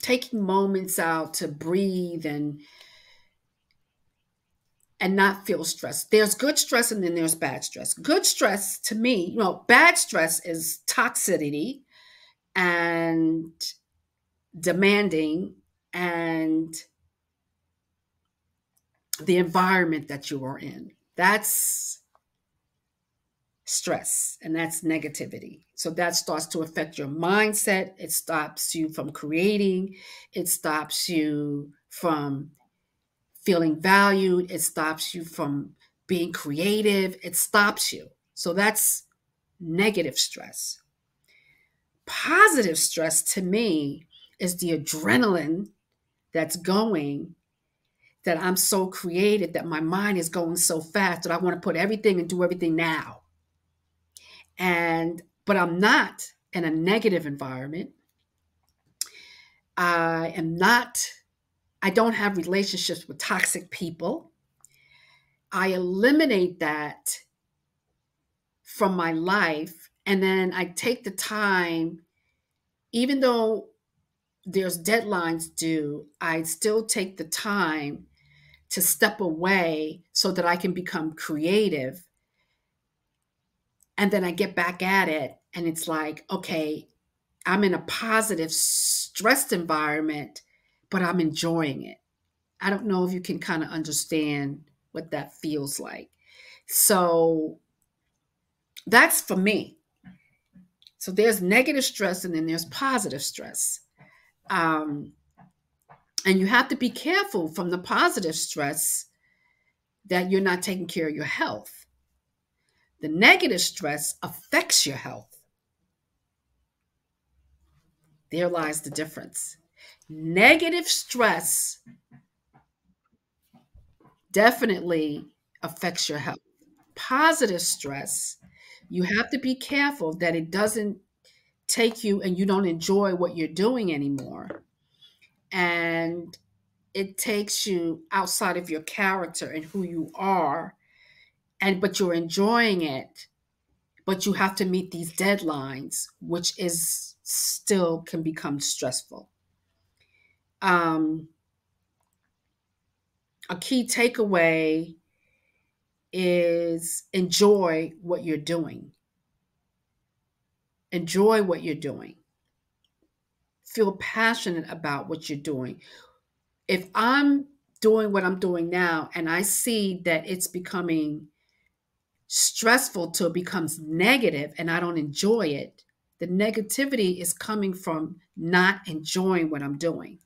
taking moments out to breathe and and not feel stressed. There's good stress and then there's bad stress. Good stress to me, you know, bad stress is toxicity and demanding and the environment that you are in. That's stress and that's negativity. So that starts to affect your mindset. It stops you from creating. It stops you from feeling valued. It stops you from being creative. It stops you. So that's negative stress. Positive stress to me is the adrenaline that's going, that I'm so creative, that my mind is going so fast that I want to put everything and do everything now. And, but I'm not in a negative environment. I am not, I don't have relationships with toxic people. I eliminate that from my life. And then I take the time, even though there's deadlines due, I still take the time to step away so that I can become creative. And then I get back at it and it's like, okay, I'm in a positive, stressed environment, but I'm enjoying it. I don't know if you can kind of understand what that feels like. So that's for me. So there's negative stress and then there's positive stress. Um, and you have to be careful from the positive stress that you're not taking care of your health. The negative stress affects your health. There lies the difference. Negative stress definitely affects your health. Positive stress, you have to be careful that it doesn't take you and you don't enjoy what you're doing anymore. And it takes you outside of your character and who you are, and but you're enjoying it, but you have to meet these deadlines, which is still can become stressful. Um, a key takeaway is enjoy what you're doing. Enjoy what you're doing. Feel passionate about what you're doing. If I'm doing what I'm doing now and I see that it's becoming stressful till it becomes negative and I don't enjoy it, the negativity is coming from not enjoying what I'm doing.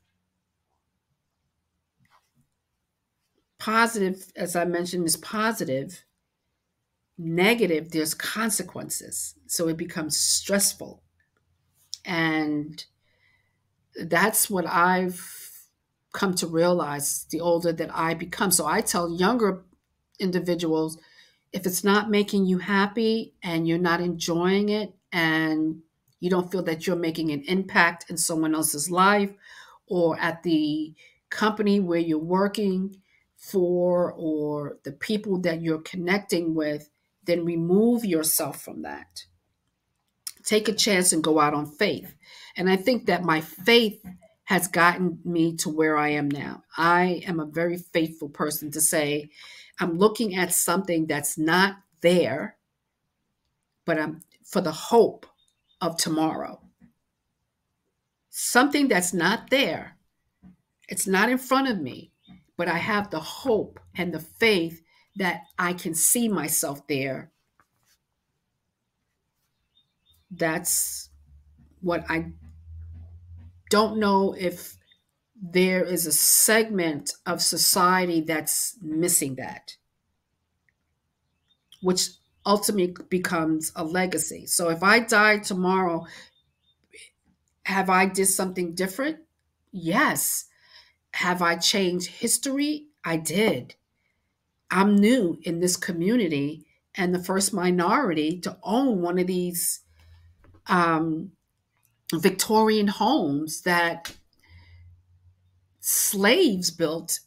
Positive, as I mentioned, is positive. negative, there's consequences. So it becomes stressful. And that's what I've come to realize the older that I become. So I tell younger individuals, if it's not making you happy and you're not enjoying it and you don't feel that you're making an impact in someone else's life or at the company where you're working for or the people that you're connecting with, then remove yourself from that. Take a chance and go out on faith. And I think that my faith has gotten me to where I am now. I am a very faithful person to say, I'm looking at something that's not there, but I'm for the hope of tomorrow. Something that's not there. It's not in front of me, but I have the hope and the faith that I can see myself there. That's what I don't know if there is a segment of society that's missing that, which ultimately becomes a legacy. So if I die tomorrow, have I did something different? Yes. Have I changed history? I did. I'm new in this community and the first minority to own one of these Um, Victorian homes that slaves built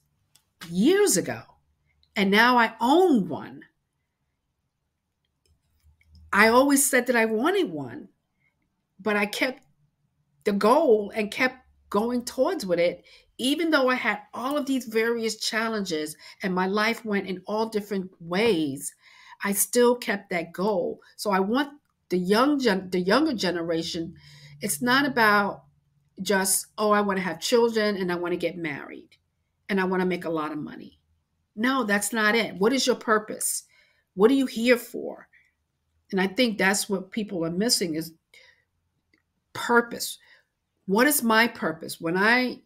years ago. And now I own one. I always said that I wanted one, but I kept the goal and kept going towards with it, even though I had all of these various challenges and my life went in all different ways. I still kept that goal. So I want The young, the younger generation, it's not about just, oh, I want to have children and I want to get married and I want to make a lot of money. No, that's not it. What is your purpose? What are you here for? And I think that's what people are missing is purpose. What is my purpose? When I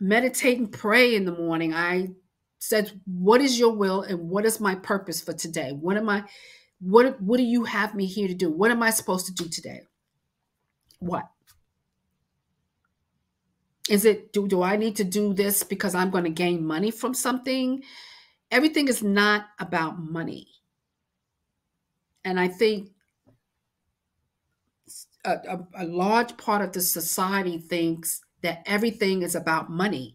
meditate and pray in the morning, I said, what is your will and what is my purpose for today? What am I... What, what do you have me here to do? What am I supposed to do today? What? Is it, do, do I need to do this because I'm going to gain money from something? Everything is not about money. And I think a, a, a large part of the society thinks that everything is about money.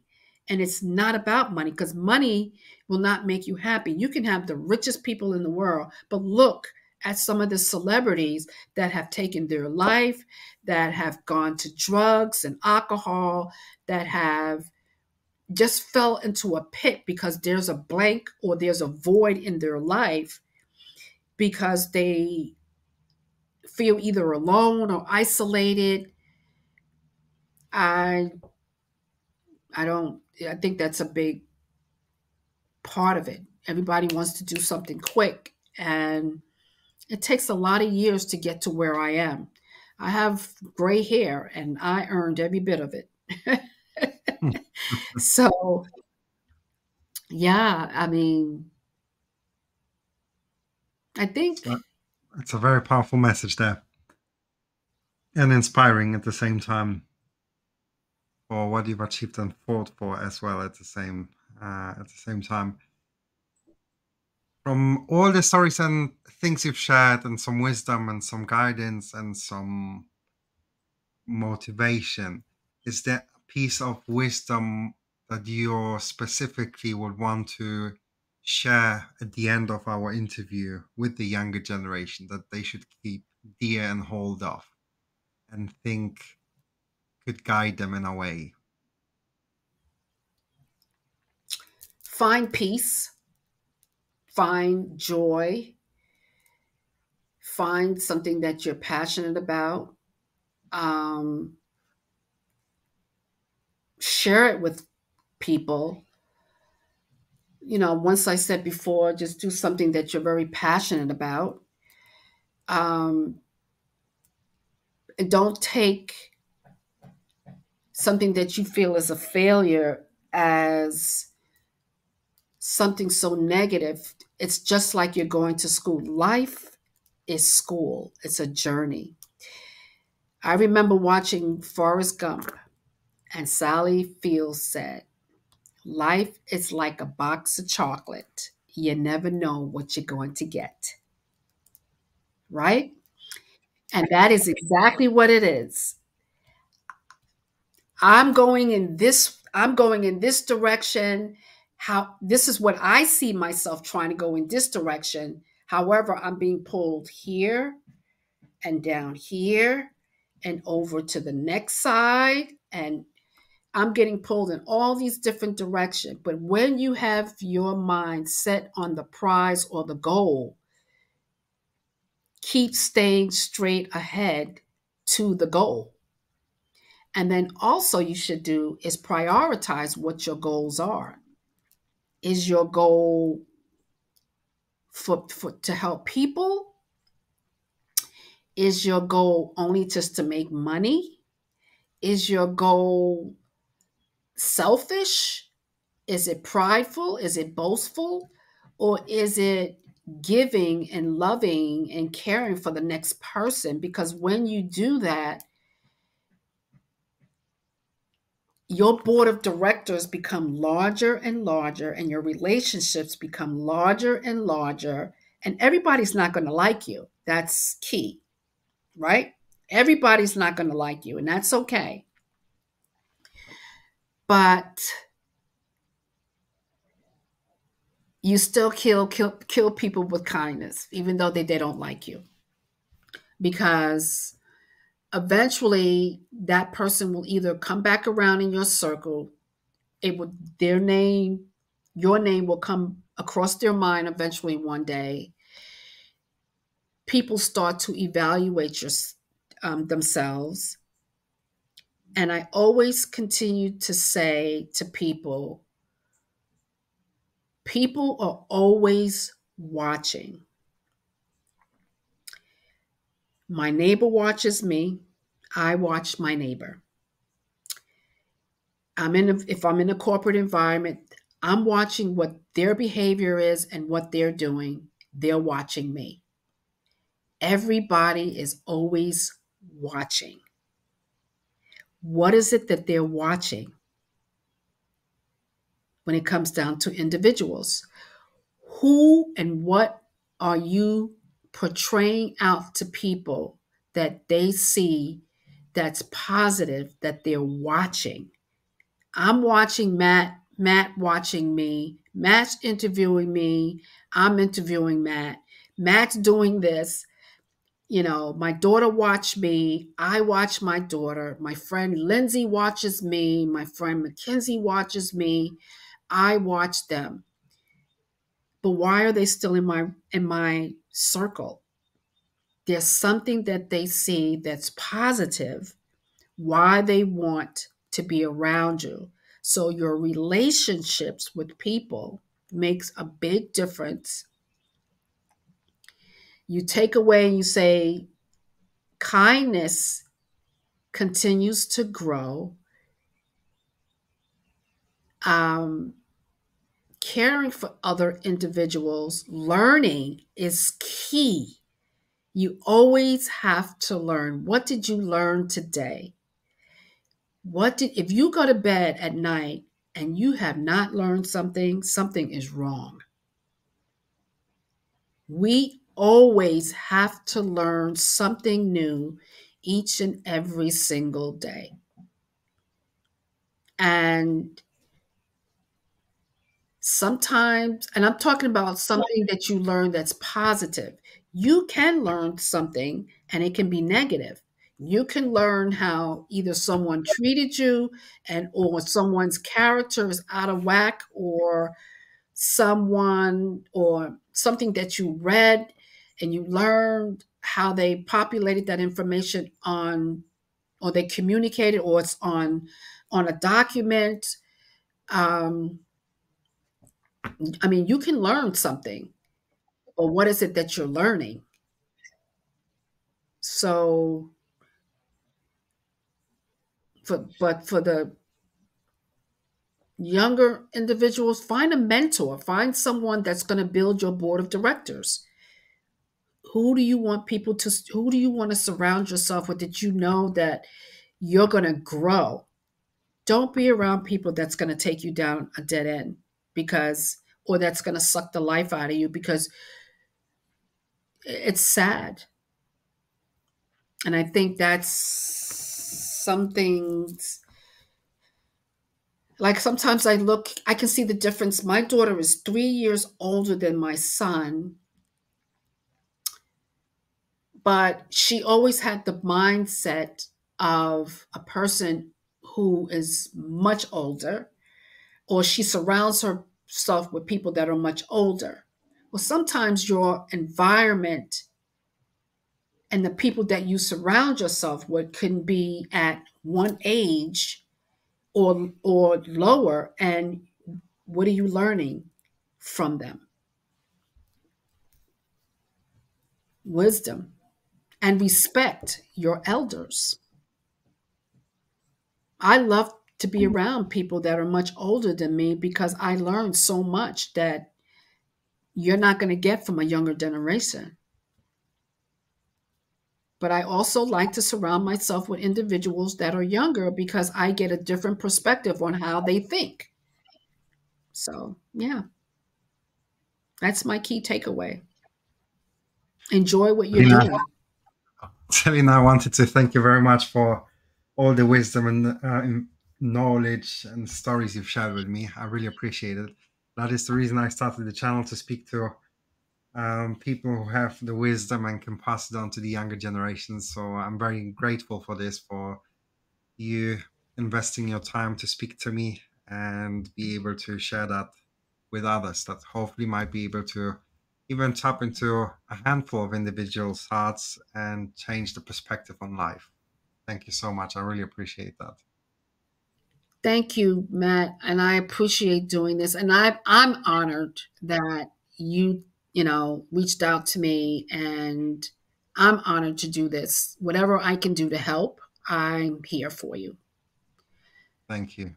And it's not about money because money will not make you happy. You can have the richest people in the world, but look at some of the celebrities that have taken their life, that have gone to drugs and alcohol, that have just fell into a pit because there's a blank or there's a void in their life because they feel either alone or isolated. I, I don't. I think that's a big part of it. Everybody wants to do something quick, and it takes a lot of years to get to where I am. I have gray hair, and I earned every bit of it. So, yeah, I mean, I think... That's a very powerful message there, and inspiring at the same time. Or what you've achieved and fought for as well at the same uh, at the same time. From all the stories and things you've shared, and some wisdom and some guidance and some motivation, is there a piece of wisdom that you specifically would want to share at the end of our interview with the younger generation that they should keep dear and hold off and think could guide them in a way? Find peace, find joy, find something that you're passionate about. Um, share it with people. You know, once I said before, just do something that you're very passionate about. Um, and don't take something that you feel is a failure as something so negative. It's just like you're going to school. Life is school. It's a journey. I remember watching Forrest Gump, and Sally Fields said, life is like a box of chocolate. You never know what you're going to get. Right? And that is exactly what it is. I'm going in this, I'm going in this direction. How this is what I see myself trying to go in this direction. However, I'm being pulled here and down here and over to the next side. And I'm getting pulled in all these different directions. But when you have your mind set on the prize or the goal, keep staying straight ahead to the goal. And then also you should do is prioritize what your goals are. Is your goal for, for to help people? Is your goal only just to make money? Is your goal selfish? Is it prideful? Is it boastful? Or is it giving and loving and caring for the next person? Because when you do that, your board of directors become larger and larger, and your relationships become larger and larger, and everybody's not going to like you. That's key, right? Everybody's not going to like you, and that's okay. But you still kill, kill, kill people with kindness, even though they, they don't like you, because eventually that person will either come back around in your circle. It will, their name, your name will come across their mind eventually one day. People start to evaluate your, um, themselves. And I always continue to say to people, people are always watching. My neighbor watches me. I watch my neighbor. I'm in a, if I'm in a corporate environment, I'm watching what their behavior is and what they're doing. They're watching me. Everybody is always watching. What is it that they're watching when it comes down to individuals? Who and what are you portraying out to people that they see that's positive, that they're watching? I'm watching Matt, Matt watching me, Matt's interviewing me, I'm interviewing Matt, Matt's doing this. You know, my daughter watched me, I watch my daughter, my friend Lindsay watches me, my friend Mackenzie watches me, I watch them. But why are they still in my in my circle? There's something that they see that's positive, why they want to be around you. So your relationships with people makes a big difference. You take away and you say, kindness continues to grow. Um, Caring for other individuals, learning is key. You always have to learn. What did you learn today? What did, if you go to bed at night and you have not learned something, something is wrong. We always have to learn something new each and every single day. And sometimes, and I'm talking about something that you learn that's positive. You can learn something and it can be negative. You can learn how either someone treated you and or someone's character is out of whack, or someone or something that you read and you learned how they populated that information on, or they communicated, or it's on, on a document. Um, I mean, you can learn something, but what is it that you're learning? So, for, but for the younger individuals, find a mentor, find someone that's going to build your board of directors. Who do you want people to, who do you want to surround yourself with that you know that you're going to grow? Don't be around people that's going to take you down a dead end because, or that's going to suck the life out of you, because it's sad. And I think that's something. Like sometimes I look, I can see the difference. My daughter is three years older than my son, but she always had the mindset of a person who is much older, or she surrounds herself with people that are much older. Well, sometimes your environment and the people that you surround yourself with can be at one age or or lower, and what are you learning from them? Wisdom, and respect your elders. I love to be around people that are much older than me because I learned so much that you're not going to get from a younger generation. But I also like to surround myself with individuals that are younger because I get a different perspective on how they think. So, yeah, that's my key takeaway. Enjoy what you're Selena, doing. Selena, I wanted to thank you very much for all the wisdom and, uh, and knowledge and stories you've shared with me. I really appreciate it. That is the reason I started the channel, to speak to Um, people who have the wisdom and can pass it on to the younger generations. So I'm very grateful for this, for you investing your time to speak to me and be able to share that with others, that hopefully might be able to even tap into a handful of individuals' hearts and change the perspective on life. Thank you so much. I really appreciate that. Thank you, Matt. And I appreciate doing this. And I, I'm honored that you you know, reached out to me, and I'm honored to do this. Whatever I can do to help, I'm here for you. Thank you.